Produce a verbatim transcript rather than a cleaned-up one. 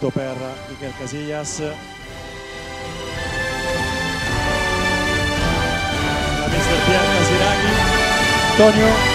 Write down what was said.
soprattutto per Iker Casillas. La mister Piazza Siraghi, Antonio.